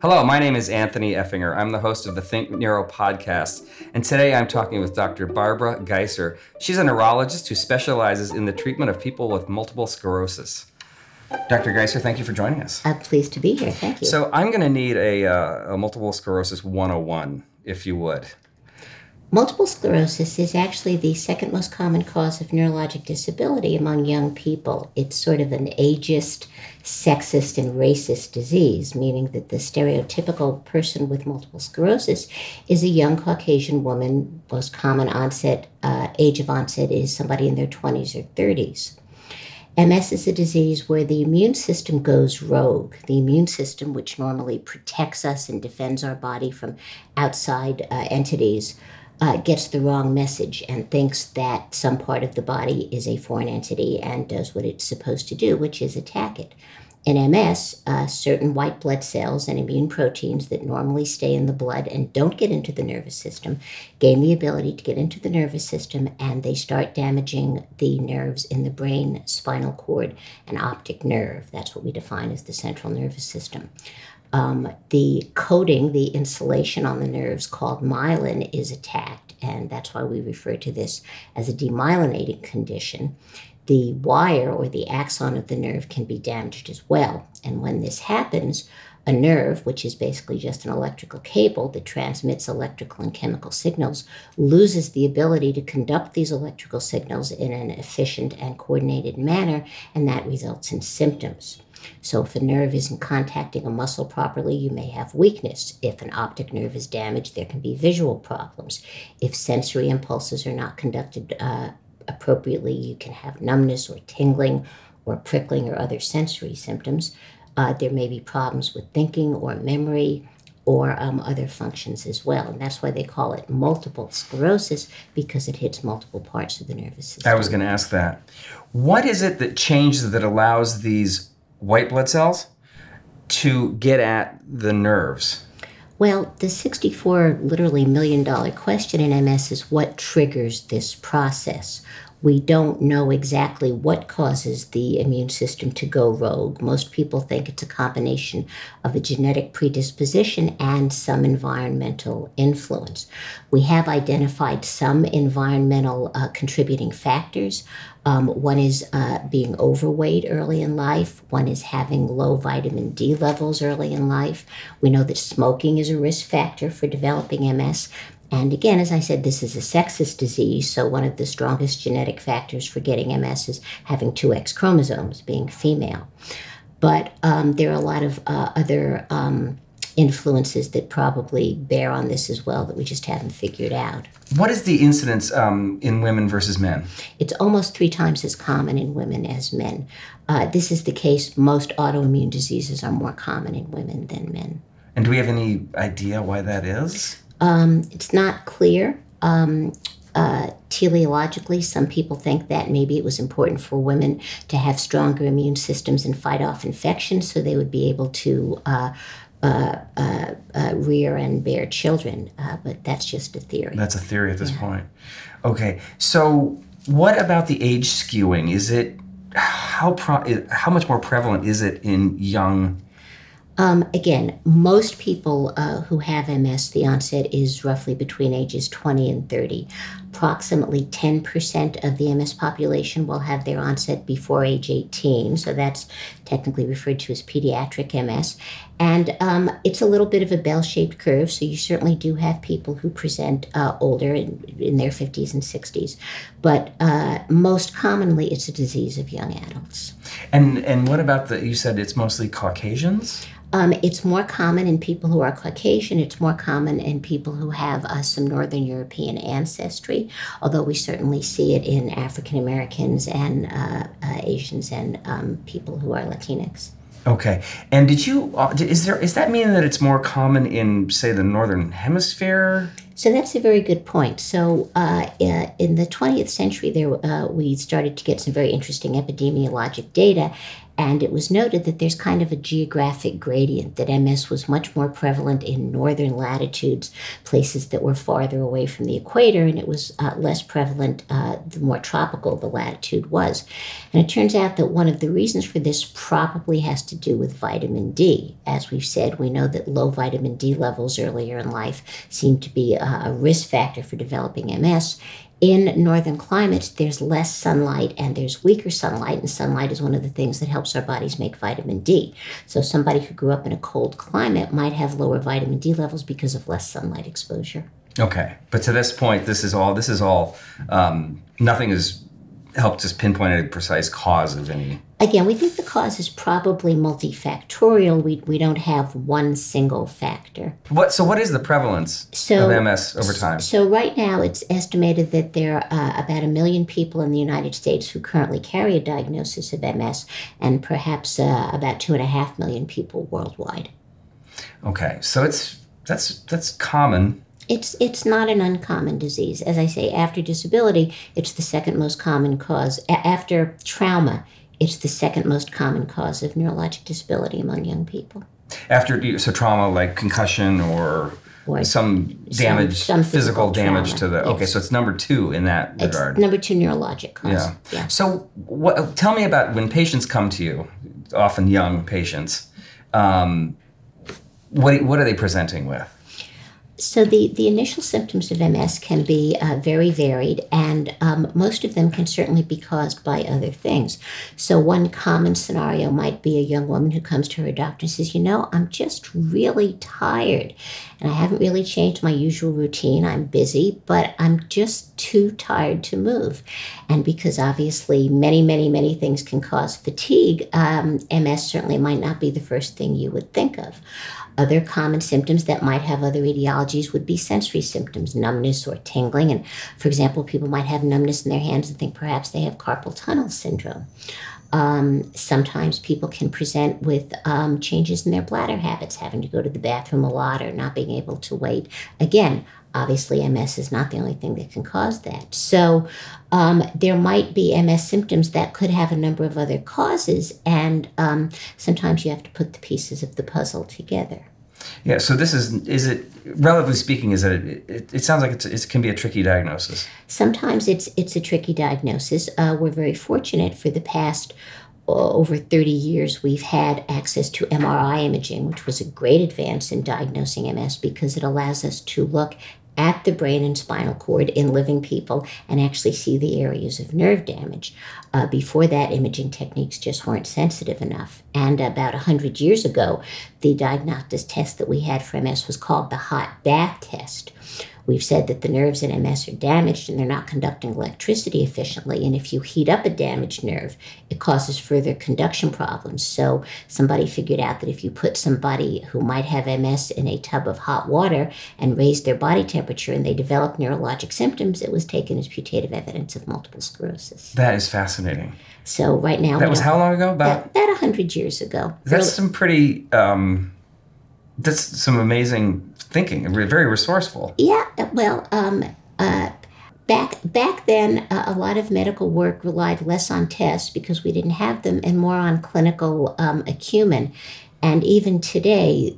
Hello, my name is Anthony Effinger. I'm the host of the Think Neuro podcast, and today I'm talking with Dr. Barbara Giesser. She's a neurologist who specializes in the treatment of people with multiple sclerosis. Dr. Giesser, thank you for joining us. I'm pleased to be here. Thank you. So I'm going to need a multiple sclerosis 101, if you would. Multiple sclerosis is actually the second most common cause of neurologic disability among young people. It's sort of an ageist, sexist, and racist disease, meaning that the stereotypical person with multiple sclerosis is a young Caucasian woman. Most common onset, age of onset is somebody in their 20s or 30s. MS is a disease where the immune system goes rogue. The immune system, which normally protects us and defends our body from outside entities, gets the wrong message and thinks that some part of the body is a foreign entity and does what it's supposed to do, which is attack it. In MS, certain white blood cells and immune proteins that normally stay in the blood and don't get into the nervous system gain the ability to get into the nervous system, and they start damaging the nerves in the brain, spinal cord, and optic nerve. That's what we define as the central nervous system. The coating, the insulation on the nerves called myelin, is attacked, and that's why we refer to this as a demyelinating condition. The wire or the axon of the nerve can be damaged as well, and when this happens, a nerve, which is basically just an electrical cable that transmits electrical and chemical signals, loses the ability to conduct these electrical signals in an efficient and coordinated manner, and that results in symptoms. So if a nerve isn't contacting a muscle properly, you may have weakness. If an optic nerve is damaged, there can be visual problems. If sensory impulses are not conducted appropriately, you can have numbness or tingling or prickling or other sensory symptoms. There may be problems with thinking or memory or other functions as well. And that's why they call it multiple sclerosis, because it hits multiple parts of the nervous system. I was going to ask that. What is it that changes that allows these white blood cells to get at the nerves? Well, the $64 million question in MS is what triggers this process. We don't know exactly what causes the immune system to go rogue. Most people think it's a combination of a genetic predisposition and some environmental influence. We have identified some environmental contributing factors. One is being overweight early in life. One is having low vitamin D levels early in life. We know that smoking is a risk factor for developing MS. And again, as I said, this is a sexist disease, so one of the strongest genetic factors for getting MS is having two X chromosomes, being female. But there are a lot of other influences that probably bear on this as well that we just haven't figured out. What is the incidence in women versus men? It's almost 3 times as common in women as men. This is the case. Most autoimmune diseases are more common in women than men. And do we have any idea why that is? It's not clear. Teleologically, some people think that maybe it was important for women to have stronger immune systems and fight off infections so they would be able to rear and bear children, but that's just a theory. That's a theory at this point. Okay, so what about the age skewing? Is it how much more prevalent is it in young people? Again, most people who have MS, the onset is roughly between ages 20 and 30. Approximately 10% of the MS population will have their onset before age 18, so that's technically referred to as pediatric MS. And it's a little bit of a bell-shaped curve, so you certainly do have people who present older, in their 50s and 60s. But most commonly, it's a disease of young adults. And what about the, you said it's mostly Caucasians? It's more common in people who are Caucasian. It's more common in people who have some Northern European ancestry, although we certainly see it in African Americans and Asians and people who are Latinx. Okay. And did you, is that mean that it's more common in, say, the Northern Hemisphere? So that's a very good point. So in the 20th century, we started to get some very interesting epidemiologic data. And it was noted that there's kind of a geographic gradient, that MS was much more prevalent in northern latitudes, places that were farther away from the equator, and it was less prevalent the more tropical the latitude was. And it turns out that one of the reasons for this probably has to do with vitamin D. As we've said, we know that low vitamin D levels earlier in life seem to be a risk factor for developing MS. In northern climates, there's less sunlight and there's weaker sunlight, and sunlight is one of the things that helps our bodies make vitamin D. So somebody who grew up in a cold climate might have lower vitamin D levels because of less sunlight exposure. Okay, but to this point, this is all, nothing has helped us pinpoint a precise cause of any. Again, we think the cause is probably multifactorial. We don't have one single factor. So what is the prevalence of MS over time? So right now it's estimated that there are about 1 million people in the United States who currently carry a diagnosis of MS, and perhaps about 2.5 million people worldwide. Okay, so that's common. It's not an uncommon disease. As I say, after disability, it's the second most common cause. After trauma, it's the second most common cause of neurologic disability among young people. So trauma like concussion or some physical damage to the... Okay, so it's number two in that regard. It's number two neurologic cause. Yeah. So tell me about when patients come to you, often young patients, what are they presenting with? So the initial symptoms of MS can be very varied, and most of them can certainly be caused by other things. So one common scenario might be a young woman who comes to her doctor and says, you know, I'm just really tired, and I haven't really changed my usual routine. I'm busy, but I'm just too tired to move. And because obviously many things can cause fatigue, MS certainly might not be the first thing you would think of. Other common symptoms that might have other etiologies would be sensory symptoms, numbness or tingling. And for example, people might have numbness in their hands and think perhaps they have carpal tunnel syndrome. Sometimes people can present with changes in their bladder habits, having to go to the bathroom a lot or not being able to wait. Again, obviously MS is not the only thing that can cause that. So there might be MS symptoms that could have a number of other causes, and sometimes you have to put the pieces of the puzzle together. Yeah, so this is it, relatively speaking, it sounds like it can be a tricky diagnosis. Sometimes it's a tricky diagnosis. We're very fortunate. For the past over 30 years, we've had access to MRI imaging, which was a great advance in diagnosing MS because it allows us to look at the brain and spinal cord in living people and actually see the areas of nerve damage. Before that, imaging techniques just weren't sensitive enough. And about 100 years ago, the diagnostic test that we had for MS was called the hot bath test. We've said that the nerves in MS are damaged and they're not conducting electricity efficiently. And if you heat up a damaged nerve, it causes further conduction problems. So somebody figured out that if you put somebody who might have MS in a tub of hot water and raised their body temperature and they developed neurologic symptoms, it was taken as putative evidence of multiple sclerosis. That is fascinating. So right now... That was how long ago? About 100 years ago. That's some pretty... That's some amazing thinking, very resourceful. Yeah, well, back then, a lot of medical work relied less on tests because we didn't have them and more on clinical acumen. And even today,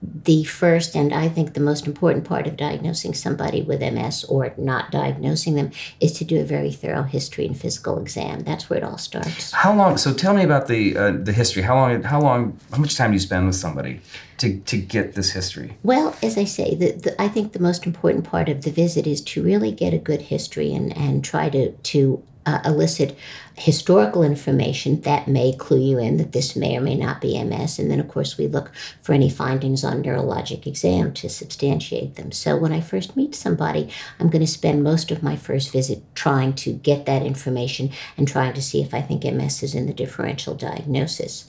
the first and I think the most important part of diagnosing somebody with MS or not diagnosing them is to do a very thorough history and physical exam. That's where it all starts. How long? So tell me about the history. How much time do you spend with somebody to get this history? Well, as I say, I think the most important part of the visit is to really get a good history and try to elicit historical information that may clue you in that this may or may not be MS. And then, of course, we look for any findings on neurologic exam to substantiate them. So when I first meet somebody, I'm going to spend most of my first visit trying to get that information and trying to see if I think MS is in the differential diagnosis.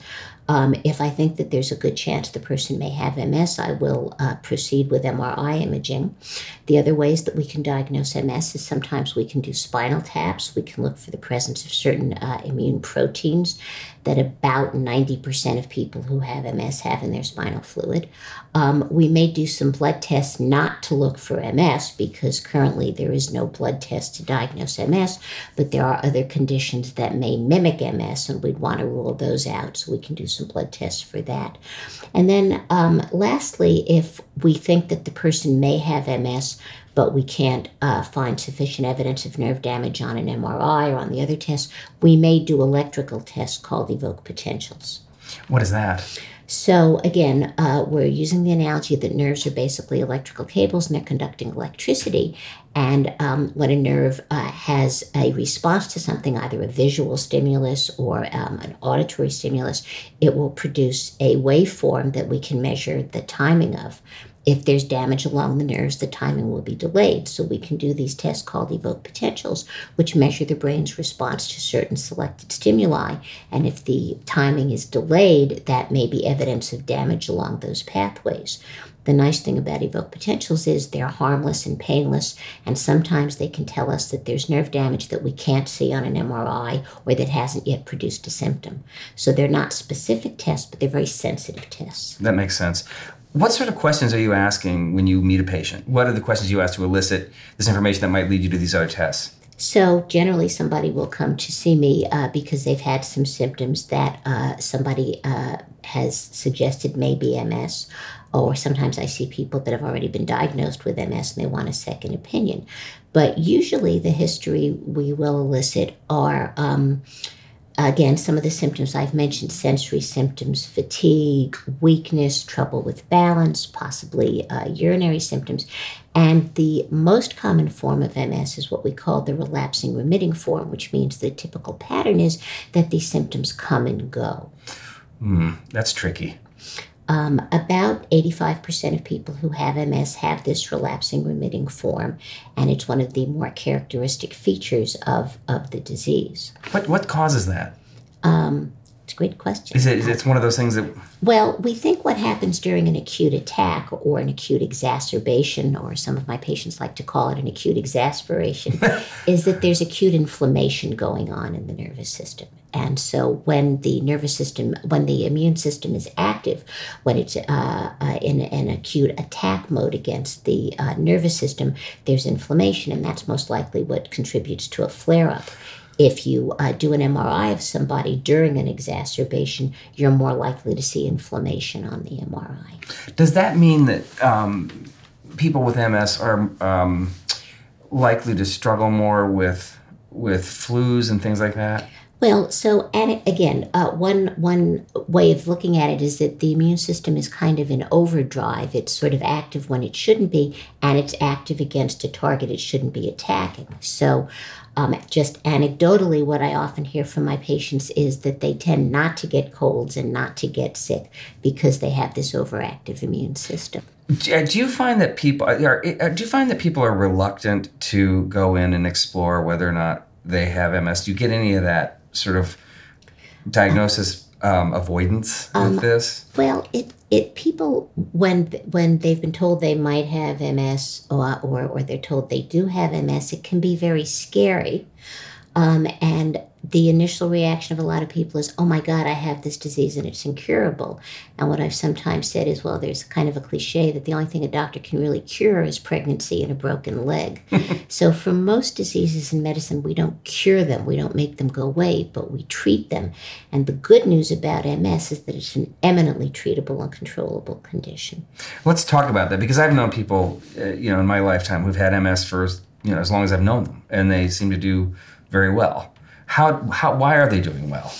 If I think that there's a good chance the person may have MS, I will proceed with MRI imaging. The other ways that we can diagnose MS is sometimes we can do spinal taps. We can look for the presence of certain immune proteins that about 90% of people who have MS have in their spinal fluid. We may do some blood tests not to look for MS because currently there is no blood test to diagnose MS, but there are other conditions that may mimic MS and we'd want to rule those out, so we can do some blood tests for that. And then lastly, if we think that the person may have MS, but we can't find sufficient evidence of nerve damage on an MRI or on the other tests, we may do electrical tests called evoked potentials. What is that? So again, we're using the analogy that nerves are basically electrical cables and they're conducting electricity. And when a nerve has a response to something, either a visual stimulus or an auditory stimulus, it will produce a waveform that we can measure the timing of. If there's damage along the nerves, the timing will be delayed. So we can do these tests called evoked potentials, which measure the brain's response to certain selected stimuli. And if the timing is delayed, that may be evidence of damage along those pathways. The nice thing about evoked potentials is they're harmless and painless, and sometimes they can tell us that there's nerve damage that we can't see on an MRI or that hasn't yet produced a symptom. So they're not specific tests, but they're very sensitive tests. That makes sense. What sort of questions are you asking when you meet a patient? What are the questions you ask to elicit this information that might lead you to these other tests? So generally somebody will come to see me because they've had some symptoms that somebody has suggested may be MS. Or sometimes I see people that have already been diagnosed with MS and they want a second opinion. But usually the history we will elicit are, again, some of the symptoms I've mentioned: sensory symptoms, fatigue, weakness, trouble with balance, possibly urinary symptoms. And the most common form of MS is what we call the relapsing remitting form, which means the typical pattern is that these symptoms come and go. That's tricky. About 85% of people who have MS have this relapsing remitting form, and it's one of the more characteristic features of the disease. What causes that? It's a great question. It's one of those things that... Well, we think what happens during an acute attack or an acute exacerbation, or some of my patients like to call it an acute exasperation, is that there's acute inflammation going on in the nervous system. And so when the nervous system, when the immune system is active, when it's in an acute attack mode against the nervous system, there's inflammation, and that's most likely what contributes to a flare-up. If you do an MRI of somebody during an exacerbation, you're more likely to see inflammation on the MRI. Does that mean that people with MS are likely to struggle more with flus and things like that? Well, so, and again, one way of looking at it is that the immune system is kind of in overdrive. It's sort of active when it shouldn't be, and it's active against a target it shouldn't be attacking. So just anecdotally, what I often hear from my patients is that they tend not to get colds and not to get sick because they have this overactive immune system. Do you find that people are, reluctant to go in and explore whether or not they have MS? Do you get any of that sort of diagnosis avoidance with this? Well, people, when they've been told they might have MS or they're told they do have MS, it can be very scary. And the initial reaction of a lot of people is, oh my God, I have this disease and it's incurable. And what I've sometimes said is, well, there's kind of a cliche that the only thing a doctor can really cure is pregnancy and a broken leg. So for most diseases in medicine, we don't cure them. We don't make them go away, but we treat them. And the good news about MS is that it's an eminently treatable and controllable condition. Let's talk about that, because I've known people, in my lifetime who've had MS for, as long as I've known them, and they seem to do very well. Why are they doing well?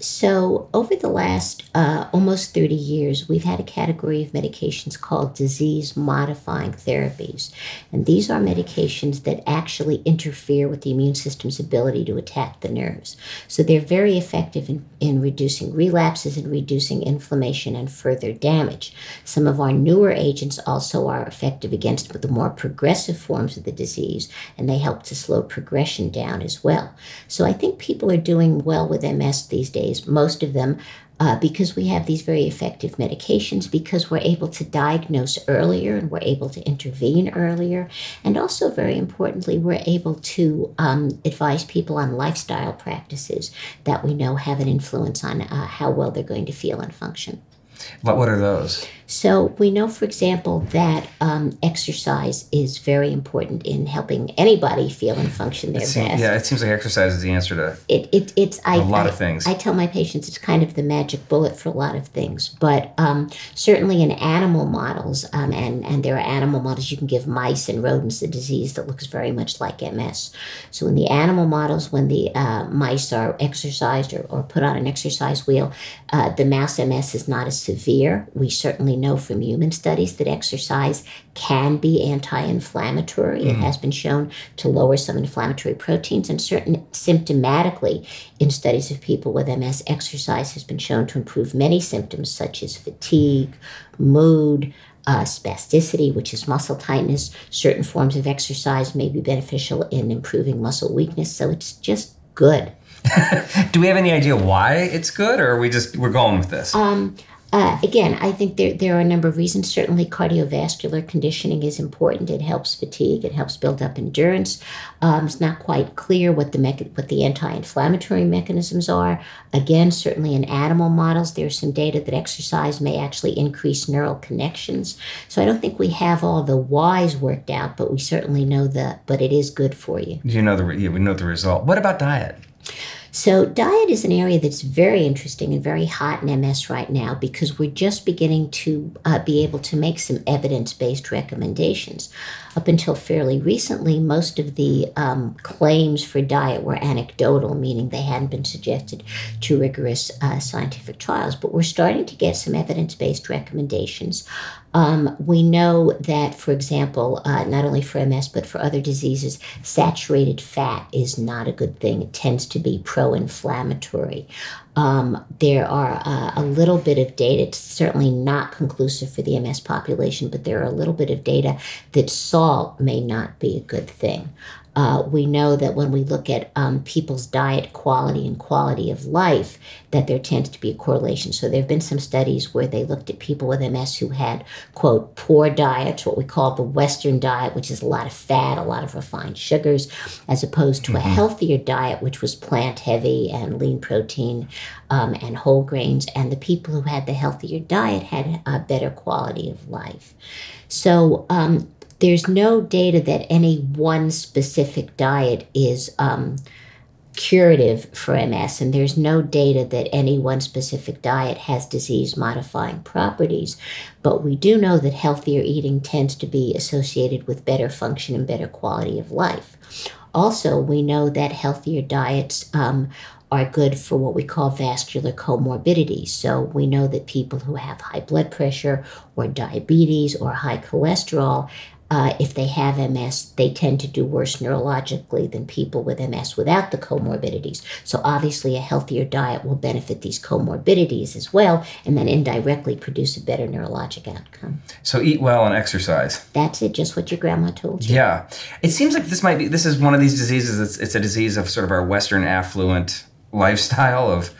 So over the last almost 30 years, we've had a category of medications called disease-modifying therapies. And these are medications that actually interfere with the immune system's ability to attack the nerves. So they're very effective in reducing relapses and reducing inflammation and further damage. Some of our newer agents also are effective against the more progressive forms of the disease, and they help to slow progression down as well. So I think people are doing well with MS these days. Most of them because we have these very effective medications, because we're able to diagnose earlier and we're able to intervene earlier. And also, very importantly, we're able to advise people on lifestyle practices that we know have an influence on how well they're going to feel and function. What are those? So we know, for example, that exercise is very important in helping anybody feel and function their best. Yeah, it seems like exercise is the answer to a lot of things. I tell my patients it's kind of the magic bullet for a lot of things. But certainly in animal models, and there are animal models, you can give mice and rodents a disease that looks very much like MS. So in the animal models, when the mice are exercised or put on an exercise wheel, the mouse MS is not as severe. We certainly know from human studies that exercise can be anti-inflammatory. Mm-hmm. It has been shown to lower some inflammatory proteins, and certain symptomatically in studies of people with MS, exercise has been shown to improve many symptoms such as fatigue, mood, spasticity, which is muscle tightness. Certain forms of exercise may be beneficial in improving muscle weakness. So it's just good. Do we have any idea why it's good, or are we just, we're going with this? Again, I think there are a number of reasons. Certainly cardiovascular conditioning is important. It helps fatigue. It helps build up endurance. It's not quite clear what the anti-inflammatory mechanisms are. Again, certainly in animal models, there's some data that exercise may actually increase neural connections. So I don't think we have all the whys worked out, but we certainly know but it is good for you. We know the result. What about diet? So diet is an area that's very interesting and very hot in MS right now, because we're just beginning to be able to make some evidence-based recommendations. Up until fairly recently, most of the claims for diet were anecdotal, meaning they hadn't been suggested to rigorous scientific trials. But we're starting to get some evidence-based recommendations. We know that, for example, not only for MS, but for other diseases, saturated fat is not a good thing. It tends to be pro-inflammatory. There are a little bit of data, it's certainly not conclusive for the MS population, but there are a little bit of data that salt may not be a good thing. We know that when we look at people's diet quality and quality of life, that there tends to be a correlation. So there have been some studies where they looked at people with MS who had, quote, poor diets, what we call the Western diet, which is a lot of fat, a lot of refined sugars, as opposed to a healthier diet, which was plant heavy and lean protein and whole grains. And the people who had the healthier diet had a better quality of life. So there's no data that any one specific diet is curative for MS, and there's no data that any one specific diet has disease-modifying properties. But we do know that healthier eating tends to be associated with better function and better quality of life. Also, we know that healthier diets are good for what we call vascular comorbidity. So we know that people who have high blood pressure or diabetes or high cholesterol, if they have MS, they tend to do worse neurologically than people with MS without the comorbidities. So obviously a healthier diet will benefit these comorbidities as well, and then indirectly produce a better neurologic outcome. So eat well and exercise. That's it, just what your grandma told you. Yeah. It seems like this is one of these diseases, it's a disease of sort of our Western affluent lifestyle of,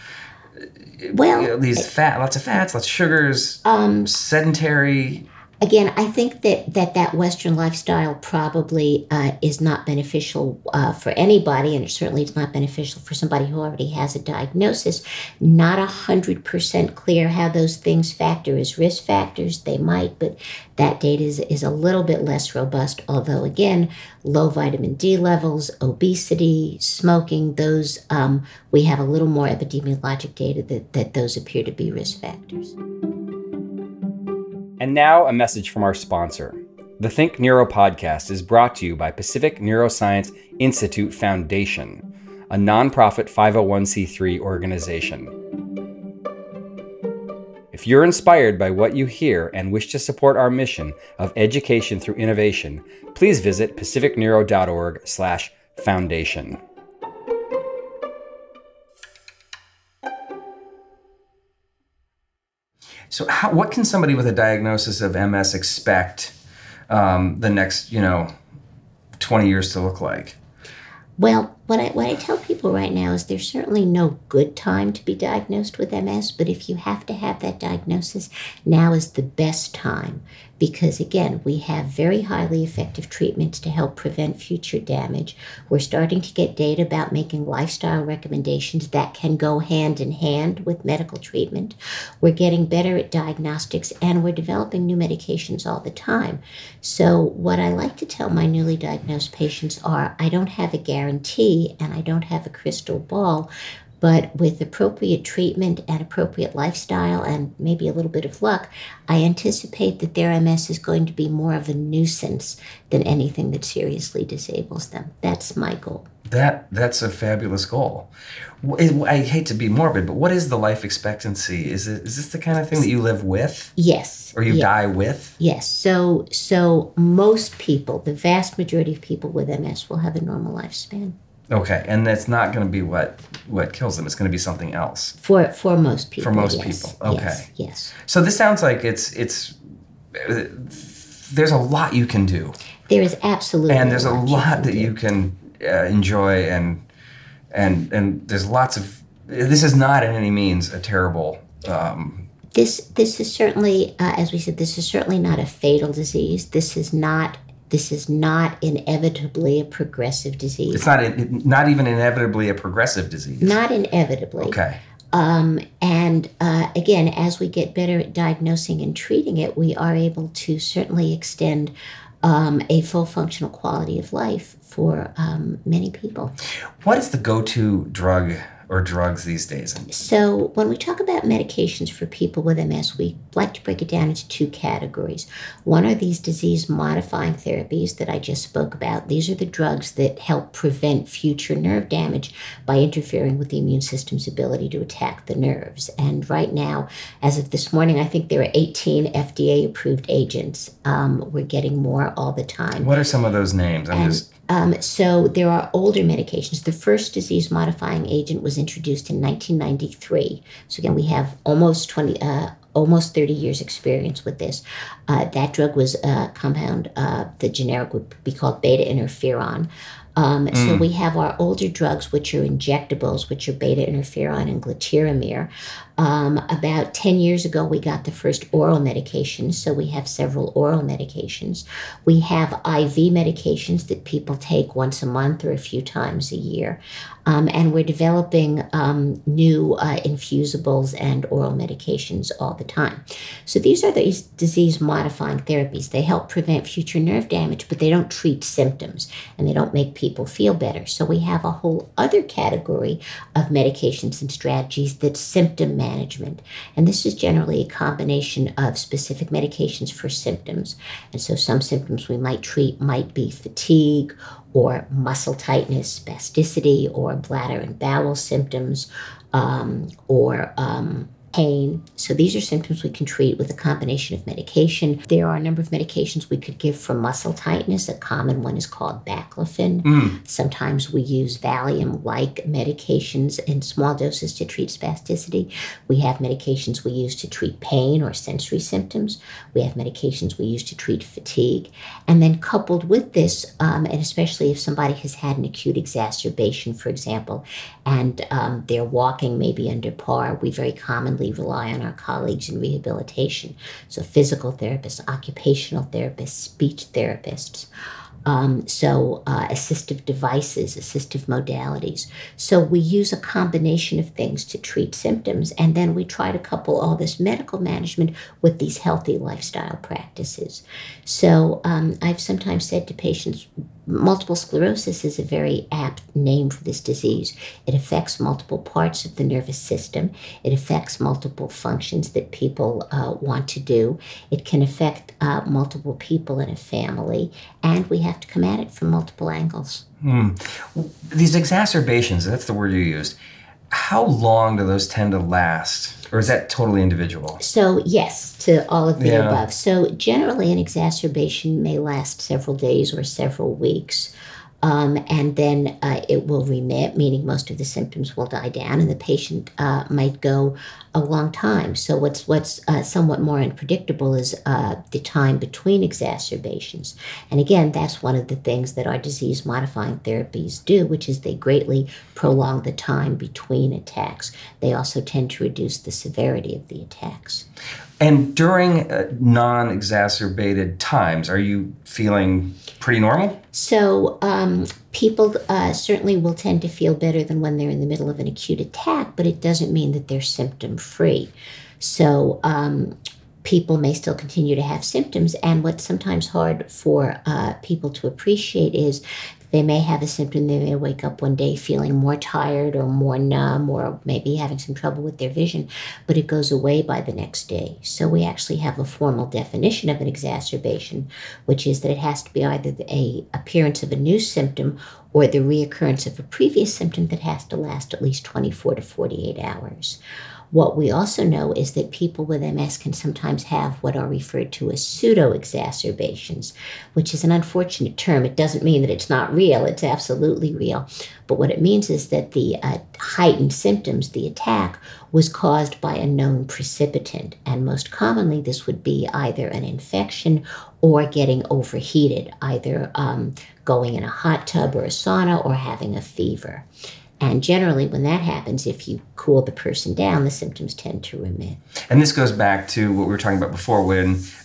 lots of fats, lots of sugars, sedentary. Again, I think that Western lifestyle probably is not beneficial for anybody, and it certainly is not beneficial for somebody who already has a diagnosis. Not 100% clear how those things factor as risk factors. They might, but that data is a little bit less robust, although, again, low vitamin D levels, obesity, smoking, those we have a little more epidemiologic data that those appear to be risk factors. And now a message from our sponsor. The Think Neuro podcast is brought to you by Pacific Neuroscience Institute Foundation, a nonprofit 501c3 organization. If you're inspired by what you hear and wish to support our mission of education through innovation, please visit pacificneuro.org/foundation. So what can somebody with a diagnosis of MS expect the next, 20 years to look like? Well, What I tell people right now is there's certainly no good time to be diagnosed with MS, but if you have to have that diagnosis, now is the best time because, again, we have very highly effective treatments to help prevent future damage. We're starting to get data about making lifestyle recommendations that can go hand in hand with medical treatment. We're getting better at diagnostics, and we're developing new medications all the time. So what I like to tell my newly diagnosed patients are, I don't have a guarantee, and I don't have a crystal ball, but with appropriate treatment and appropriate lifestyle and maybe a little bit of luck, I anticipate that their MS is going to be more of a nuisance than anything that seriously disables them. That's my goal. That's a fabulous goal. I hate to be morbid, but what is the life expectancy? Is this the kind of thing that you live with? Yes. Or you die with? Yes. So most people, the vast majority of people with MS will have a normal lifespan. Okay, and that's not going to be what kills them. It's going to be something else. For most people. For most people. Okay. Yes. So this sounds like it's there's a lot you can do. There is absolutely. And there's a lot you can enjoy and there's lots of. This is not in any means a terrible. This is certainly, as we said, this is certainly not a fatal disease. This is not inevitably a progressive disease. It's not even inevitably a progressive disease. Not inevitably. Okay. And again, as we get better at diagnosing and treating it, we are able to certainly extend a full functional quality of life for many people. What is the go-to drug or drugs these days? So when we talk about medications for people with MS, we like to break it down into two categories. One are these disease-modifying therapies that I just spoke about. These are the drugs that help prevent future nerve damage by interfering with the immune system's ability to attack the nerves. And right now, as of this morning, I think there are 18 FDA-approved agents. We're getting more all the time. What are some of those names? So there are older medications. The first disease-modifying agent was introduced in 1993. So again, we have almost 30 years experience with this. That drug was a compound, the generic would be called beta interferon. So we have our older drugs, which are injectables, which are beta interferon and glatiramer. About 10 years ago, we got the first oral medications. So we have several oral medications. We have IV medications that people take once a month or a few times a year. And we're developing new infusibles and oral medications all the time. So these are these disease-modifying therapies. They help prevent future nerve damage, but they don't treat symptoms, and they don't make people feel better. So we have a whole other category of medications and strategies that's symptom management. And this is generally a combination of specific medications for symptoms. And so some symptoms we might treat might be fatigue or muscle tightness, spasticity, or bladder and bowel symptoms, or pain. So these are symptoms we can treat with a combination of medication. There are a number of medications we could give for muscle tightness. A common one is called baclofen. Sometimes we use Valium-like medications in small doses to treat spasticity. We have medications we use to treat pain or sensory symptoms. We have medications we use to treat fatigue. And then coupled with this, and especially if somebody has had an acute exacerbation, for example, and they're walking maybe under par, we very commonly rely on our colleagues in rehabilitation. So physical therapists, occupational therapists, speech therapists. So assistive devices, assistive modalities. So we use a combination of things to treat symptoms, and then we try to couple all this medical management with these healthy lifestyle practices. So I've sometimes said to patients, multiple sclerosis is a very apt name for this disease. It affects multiple parts of the nervous system. It affects multiple functions that people want to do. It can affect multiple people in a family, and we have to come at it from multiple angles. These exacerbations, that's the word you used. How long do those tend to last? Or is that totally individual? So yes, to all of the above. So generally an exacerbation may last several days or several weeks. And then it will remit, meaning most of the symptoms will die down, and the patient might go a long time. So what's somewhat more unpredictable is the time between exacerbations. And again, that's one of the things that our disease-modifying therapies do, which is they greatly prolong the time between attacks. They also tend to reduce the severity of the attacks. And during non-exacerbated times, are you feeling pretty normal? So people certainly will tend to feel better than when they're in the middle of an acute attack, but it doesn't mean that they're symptom-free. So people may still continue to have symptoms, and what's sometimes hard for people to appreciate is they may have a symptom, they may wake up one day feeling more tired or more numb or maybe having some trouble with their vision, but it goes away by the next day. So we actually have a formal definition of an exacerbation, which is that it has to be either the appearance of a new symptom or the reoccurrence of a previous symptom that has to last at least 24 to 48 hours. What we also know is that people with MS can sometimes have what are referred to as pseudo-exacerbations, which is an unfortunate term. It doesn't mean that it's not real. It's absolutely real. But what it means is that the heightened symptoms, the attack, was caused by a known precipitant. And most commonly, this would be either an infection or getting overheated, either going in a hot tub or a sauna or having a fever. And generally, when that happens, if you cool the person down, the symptoms tend to remit. And this goes back to what we were talking about before,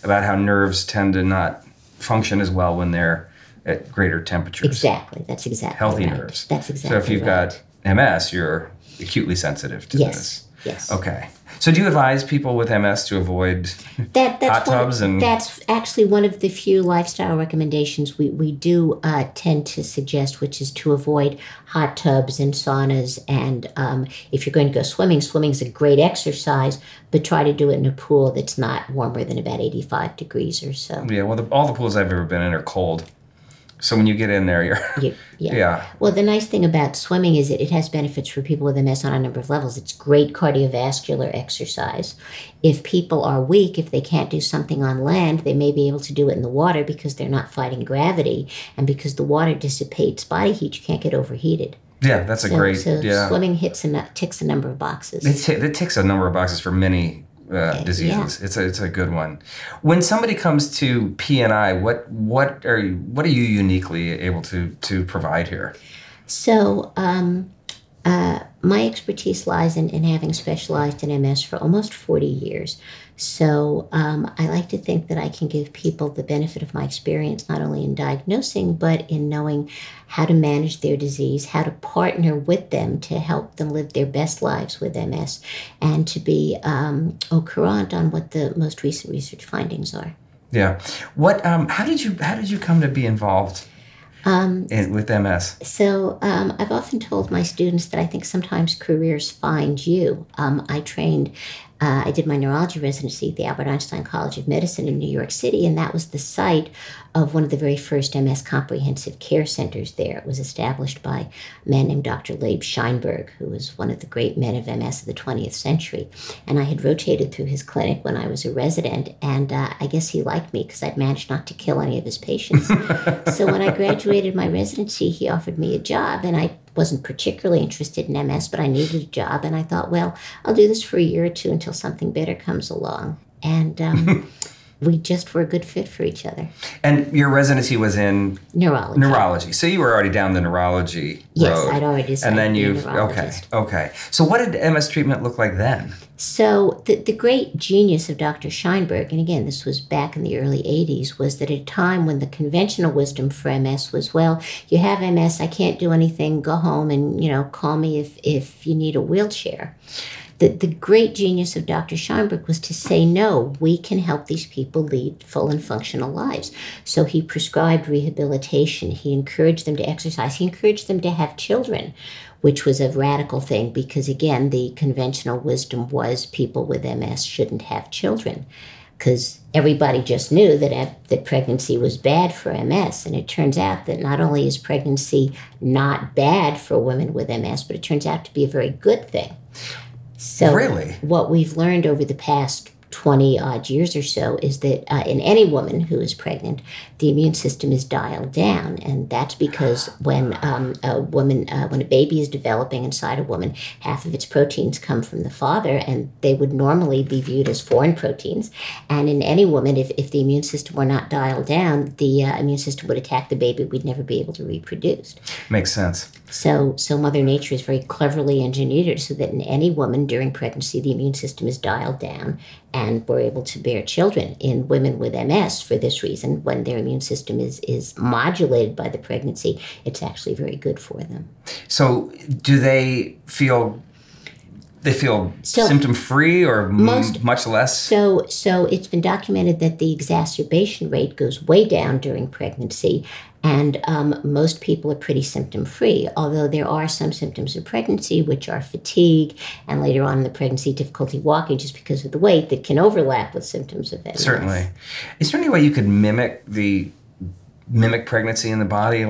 about how nerves tend to not function as well when they're at greater temperatures. Exactly. That's exactly healthy right. Nerves. That's exactly right. So if you've right. got MS, you're acutely sensitive to yes. this. Yes. Okay. So do you advise people with MS to avoid hot tubs? That's actually one of the few lifestyle recommendations we do tend to suggest, which is to avoid hot tubs and saunas. And if you're going to go swimming, swimming's a great exercise, but try to do it in a pool that's not warmer than about 85 degrees or so. Yeah, well, all the pools I've ever been in are cold. So when you get in there, you're yeah. yeah. Well, the nice thing about swimming is that it has benefits for people with MS on a number of levels. It's great cardiovascular exercise. If people are weak, if they can't do something on land, they may be able to do it in the water because they're not fighting gravity. And because the water dissipates body heat, you can't get overheated. Yeah, that's so swimming ticks a number of boxes. It ticks a number of boxes for many diseases. Yeah. It's a good one. When somebody comes to PNI, what are you uniquely able to provide here? So my expertise lies in having specialized in MS for almost 40 years. So I like to think that I can give people the benefit of my experience, not only in diagnosing, but in knowing how to manage their disease, how to partner with them to help them live their best lives with MS, and to be au courant on what the most recent research findings are. Yeah. What? How did you come to be involved? With MS. So I've often told my students that I think sometimes careers find you. I did my neurology residency at the Albert Einstein College of Medicine in New York City, and that was the site of one of the very first MS comprehensive care centers there. It was established by a man named Dr. Leib Scheinberg, who was one of the great men of MS of the 20th century. And I had rotated through his clinic when I was a resident, and I guess he liked me because I'd managed not to kill any of his patients. So when I graduated my residency, he offered me a job, and I wasn't particularly interested in MS, but I needed a job. And I thought, well, I'll do this for a year or two until something better comes along. And we just were a good fit for each other. And your residency was in? Neurology. Neurology. So you were already down the neurology road. Yes, I'd already started. And then you've, okay. So what did MS treatment look like then? So the great genius of Dr. Scheinberg, and again, this was back in the early 80s, was that at a time when the conventional wisdom for MS was, well, you have MS, I can't do anything, go home and, call me if you need a wheelchair. The great genius of Dr. Scheinberg was to say, no, we can help these people lead full and functional lives. So he prescribed rehabilitation. He encouraged them to exercise. He encouraged them to have children, which was a radical thing because, again, the conventional wisdom was people with MS shouldn't have children because everybody just knew that pregnancy was bad for MS. And it turns out that not only is pregnancy not bad for women with MS, but it turns out to be a very good thing. So really? What we've learned over the past 20 odd years or so is that in any woman who is pregnant, the immune system is dialed down. And that's because when a baby is developing inside a woman, half of its proteins come from the father, and they would normally be viewed as foreign proteins. And in any woman, if the immune system were not dialed down, the immune system would attack the baby. We'd never be able to reproduce. Makes sense. So Mother Nature is very cleverly engineered so that in any woman during pregnancy, the immune system is dialed down and we're able to bear children. In women with MS, for this reason, when their immune system is modulated by the pregnancy, it's actually very good for them. So do they feel... They feel symptom-free or much less? So it's been documented that the exacerbation rate goes way down during pregnancy, and most people are pretty symptom-free, although there are some symptoms of pregnancy, which are fatigue, and later on in the pregnancy, difficulty walking just because of the weight that can overlap with symptoms of MS. Certainly. Is there any way you could mimic the... mimic pregnancy in the body?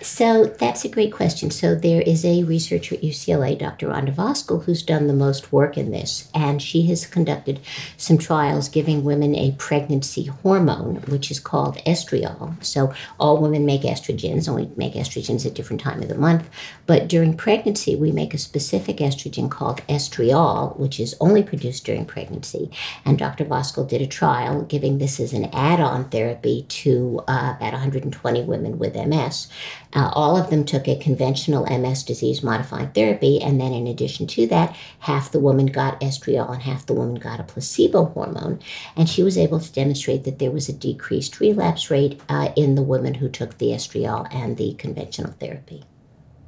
So that's a great question. So there is a researcher at UCLA, Dr. Rhonda Voskell, who's done the most work in this. And she has conducted some trials giving women a pregnancy hormone, which is called estriol. So all women make estrogens, and we make estrogens at different times of the month. But during pregnancy, we make a specific estrogen called estriol, which is only produced during pregnancy. And Dr. Voskell did a trial giving this as an add-on therapy to about 120 women with MS. All of them took a conventional MS disease-modifying therapy, and then in addition to that, half the woman got estriol and half the woman got a placebo hormone, and she was able to demonstrate that there was a decreased relapse rate in the women who took the estriol and the conventional therapy.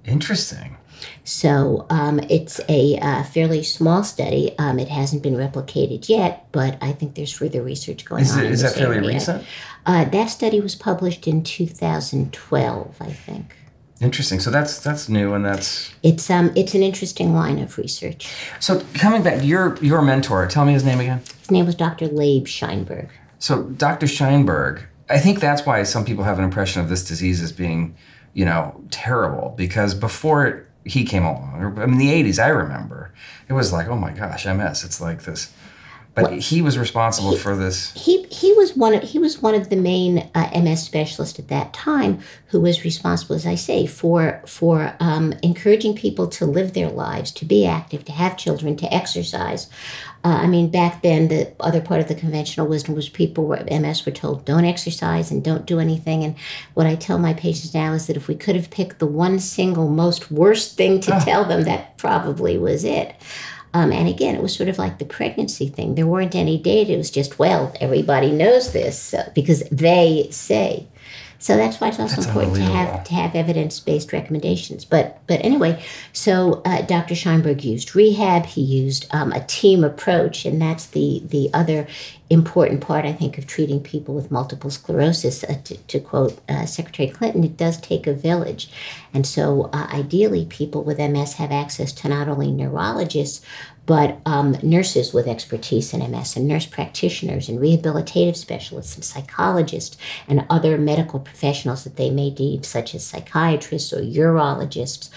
Interesting. So it's a fairly small study. It hasn't been replicated yet, but I think there's further research going on. Is that fairly recent? That study was published in 2012, I think. Interesting. So that's new, and that's it's an interesting line of research. So coming back, your mentor, tell me his name again. His name was Dr. Leib Scheinberg. So Dr. Scheinberg, I think that's why some people have an impression of this disease as being, you know, terrible, because before he came along, I mean, the 80s, I remember, it was like, oh my gosh, MS, it's like this. But he was responsible for this. He was one of the main MS specialists at that time, who was responsible, as I say, for encouraging people to live their lives, to be active, to have children, to exercise. I mean, back then, the other part of the conventional wisdom was people with MS were told, don't exercise and don't do anything. And what I tell my patients now is that if we could have picked the one single most worst thing to tell them, that probably was it. And again, it was sort of like the pregnancy thing. There weren't any data. It was just, well, everybody knows this because they say. So that's why it's also important to have evidence-based recommendations. But anyway, so Dr. Scheinberg used rehab. He used a team approach, and that's the other important part, I think, of treating people with multiple sclerosis. To quote Secretary Clinton, it does take a village. And so ideally, people with MS have access to not only neurologists, but nurses with expertise in MS, and nurse practitioners, and rehabilitative specialists, and psychologists, and other medical professionals that they may need, such as psychiatrists or urologists.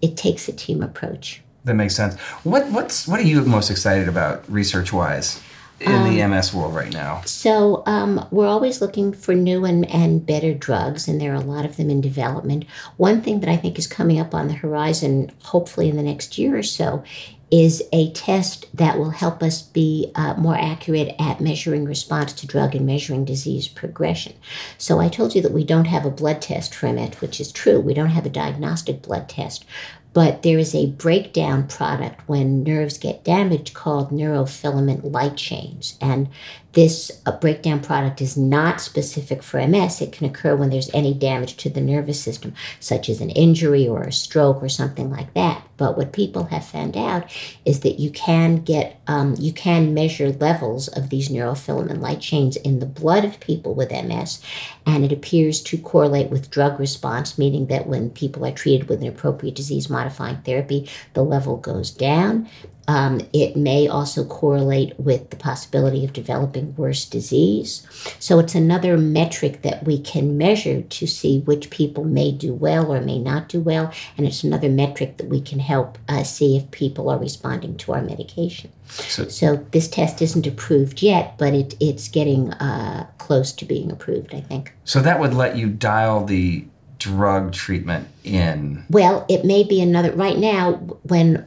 It takes a team approach. That makes sense. What are you most excited about research-wise in the MS world right now? So we're always looking for new and better drugs, and there are a lot of them in development. One thing that I think is coming up on the horizon, hopefully in the next year or so, is a test that will help us be more accurate at measuring response to drug and measuring disease progression. So I told you that we don't have a blood test for MS, which is true. We don't have a diagnostic blood test. But there is a breakdown product when nerves get damaged called neurofilament light chains. And this breakdown product is not specific for MS. It can occur when there's any damage to the nervous system, such as an injury or a stroke or something like that. But what people have found out is that you can get, you can measure levels of these neurofilament light chains in the blood of people with MS, and it appears to correlate with drug response, meaning that when people are treated with an appropriate disease-modifying therapy, the level goes down. It may also correlate with the possibility of developing worse disease. So it's another metric that we can measure to see which people may do well or may not do well. And it's another metric that we can help see if people are responding to our medication. So this test isn't approved yet, but it's getting close to being approved, I think. So that would let you dial the drug treatment in? Well, it may be another. Right now, when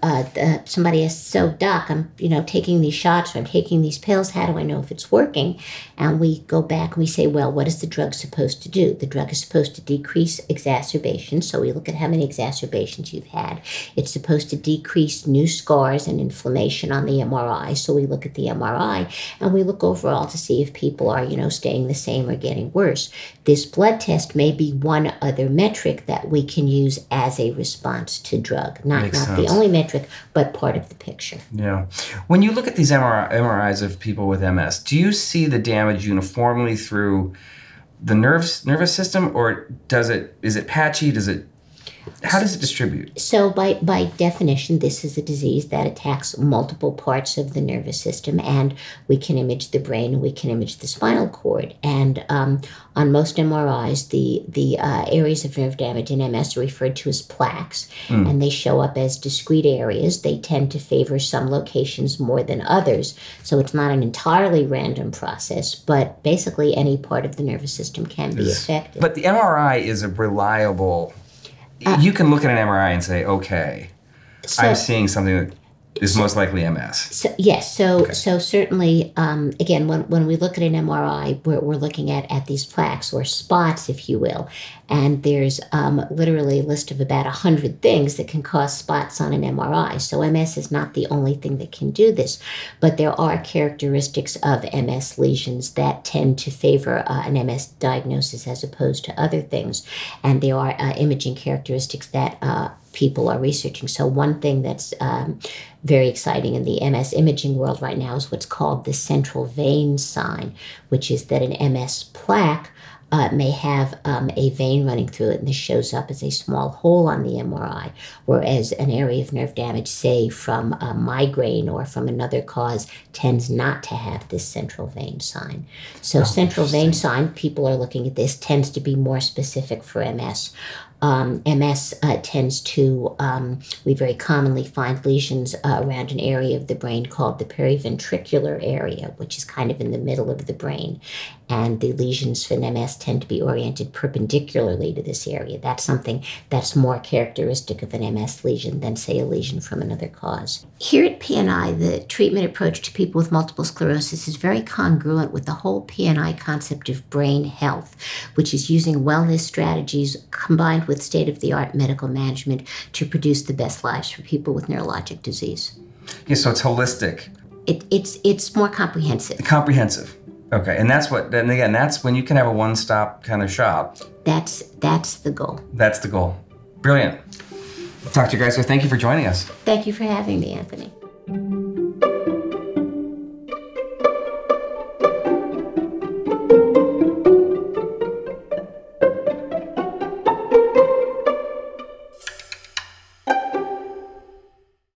somebody asks, so doc, I'm taking these shots or I'm taking these pills, how do I know if it's working? And we go back and we say, well, what is the drug supposed to do? The drug is supposed to decrease exacerbations. So we look at how many exacerbations you've had. It's supposed to decrease new scars and inflammation on the MRI. So we look at the MRI and we look overall to see if people are, staying the same or getting worse. This blood test may be one other metric that we can use as a response to drug. Not the only metric, but part of the picture. Yeah. When you look at these MRIs of people with MS, do you see the damage uniformly through the nervous system, or is it patchy? How does it distribute? So by definition, this is a disease that attacks multiple parts of the nervous system, and we can image the brain, we can image the spinal cord. And on most MRIs, the areas of nerve damage in MS are referred to as plaques, and they show up as discrete areas. They tend to favor some locations more than others. So it's not an entirely random process, but basically any part of the nervous system can be affected. But the MRI is a reliable... you can look at an MRI and say, okay, I'm seeing something that is most likely MS. So certainly, again, when we look at an MRI, we're looking at these plaques or spots, if you will, and there's literally a list of about 100 things that can cause spots on an MRI. So MS is not the only thing that can do this, but there are characteristics of MS lesions that tend to favor an MS diagnosis as opposed to other things, and there are imaging characteristics that people are researching. So one thing that's very exciting in the MS imaging world right now is what's called the central vein sign, which is that an MS plaque may have a vein running through it, and this shows up as a small hole on the MRI, whereas an area of nerve damage, say from a migraine or from another cause, tends not to have this central vein sign. So central vein sign, people are looking at this, tends to be more specific for MS. MS tends to, we very commonly find lesions around an area of the brain called the periventricular area, which is kind of in the middle of the brain. And the lesions for MS tend to be oriented perpendicularly to this area. That's something that's more characteristic of an MS lesion than, say, a lesion from another cause. Here at PNI, the treatment approach to people with multiple sclerosis is very congruent with the whole PNI concept of brain health, which is using wellness strategies combined with state-of-the-art medical management to produce the best lives for people with neurologic disease. Yeah, so it's holistic. It's more comprehensive. Comprehensive. Okay, and that's what, and again, that's when you can have a one-stop kind of shop. That's the goal. That's the goal. Brilliant. Dr. Giesser, thank you for joining us. Thank you for having me, Anthony.